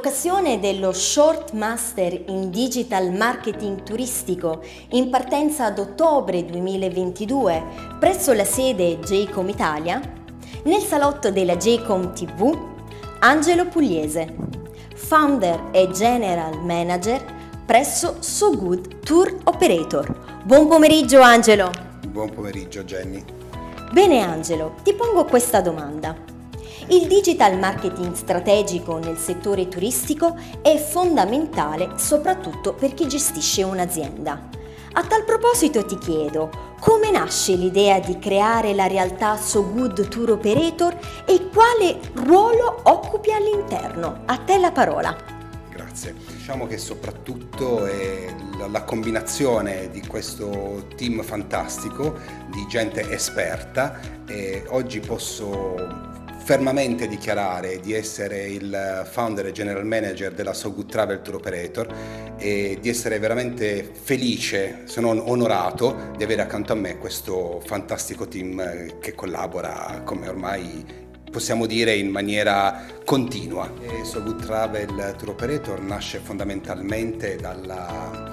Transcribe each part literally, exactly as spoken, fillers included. occasione dello Short Master in Digital Marketing Turistico, in partenza ad ottobre duemilaventidue, presso la sede J COM Italia, nel salotto della J COM T V, Angelo Pugliese, founder e general manager presso SoGood Tour Operator. Buon pomeriggio Angelo! Buon pomeriggio Jenny! Bene Angelo, ti pongo questa domanda. Il digital marketing strategico nel settore turistico è fondamentale soprattutto per chi gestisce un'azienda. A tal proposito ti chiedo, come nasce l'idea di creare la realtà SoGood Tour Operator e quale ruolo occupi all'interno? A te la parola. Grazie. Diciamo che soprattutto è la combinazione di questo team fantastico di gente esperta e oggi posso fermamente dichiarare di essere il founder e general manager della SoGood Travel Tour Operator e di essere veramente felice, se non onorato, di avere accanto a me questo fantastico team che collabora, come ormai possiamo dire, in maniera continua. SoGood Travel Tour Operator nasce fondamentalmente dalla...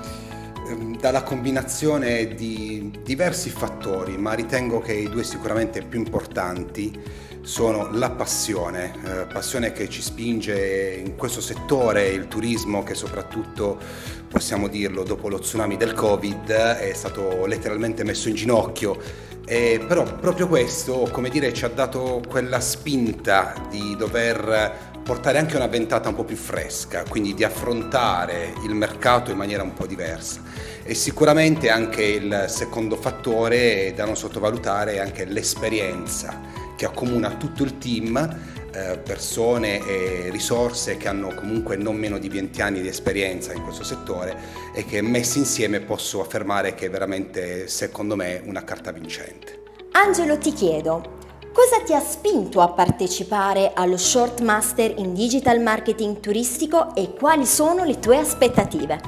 dalla combinazione di diversi fattori, ma ritengo che i due sicuramente più importanti sono la passione, eh, passione che ci spinge in questo settore, il turismo, che soprattutto, possiamo dirlo, dopo lo tsunami del Covid è stato letteralmente messo in ginocchio, eh, però proprio questo, come dire, ci ha dato quella spinta di dover portare anche una ventata un po' più fresca, quindi di affrontare il mercato in maniera un po' diversa. E sicuramente anche il secondo fattore da non sottovalutare è anche l'esperienza che accomuna tutto il team, eh, persone e risorse che hanno comunque non meno di venti anni di esperienza in questo settore e che messi insieme posso affermare che è veramente, secondo me, una carta vincente. Angelo, ti chiedo, cosa ti ha spinto a partecipare allo Short Master in Digital Marketing Turistico e quali sono le tue aspettative?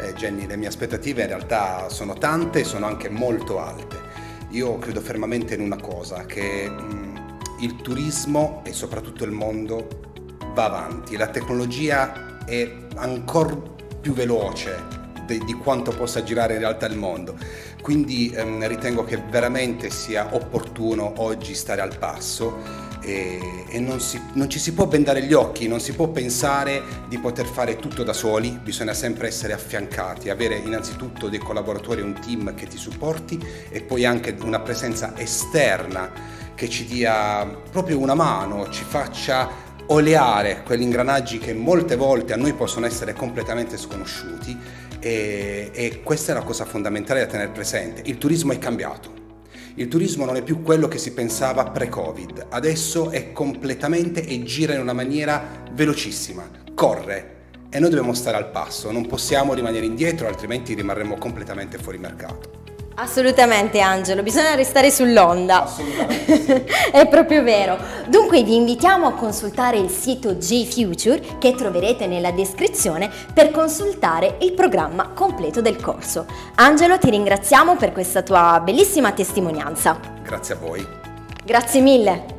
Eh Jenny, le mie aspettative in realtà sono tante e sono anche molto alte. Io credo fermamente in una cosa, che mh, il turismo e soprattutto il mondo va avanti, la tecnologia è ancora più veloce di quanto possa girare in realtà il mondo, quindi ehm, ritengo che veramente sia opportuno oggi stare al passo e, e non, si, non ci si può bendare gli occhi, non si può pensare di poter fare tutto da soli, bisogna sempre essere affiancati, avere innanzitutto dei collaboratori, un team che ti supporti e poi anche una presenza esterna che ci dia proprio una mano, ci faccia oleare quegli ingranaggi che molte volte a noi possono essere completamente sconosciuti. E, e questa è la cosa fondamentale da tenere presente. Il turismo è cambiato, il turismo non è più quello che si pensava pre-Covid, adesso è completamente e gira in una maniera velocissima, corre e noi dobbiamo stare al passo, non possiamo rimanere indietro altrimenti rimarremo completamente fuori mercato. Assolutamente Angelo, bisogna restare sull'onda. Assolutamente sì. È proprio vero. Dunque vi invitiamo a consultare il sito J Future che troverete nella descrizione per consultare il programma completo del corso. Angelo, ti ringraziamo per questa tua bellissima testimonianza. Grazie a voi. Grazie mille.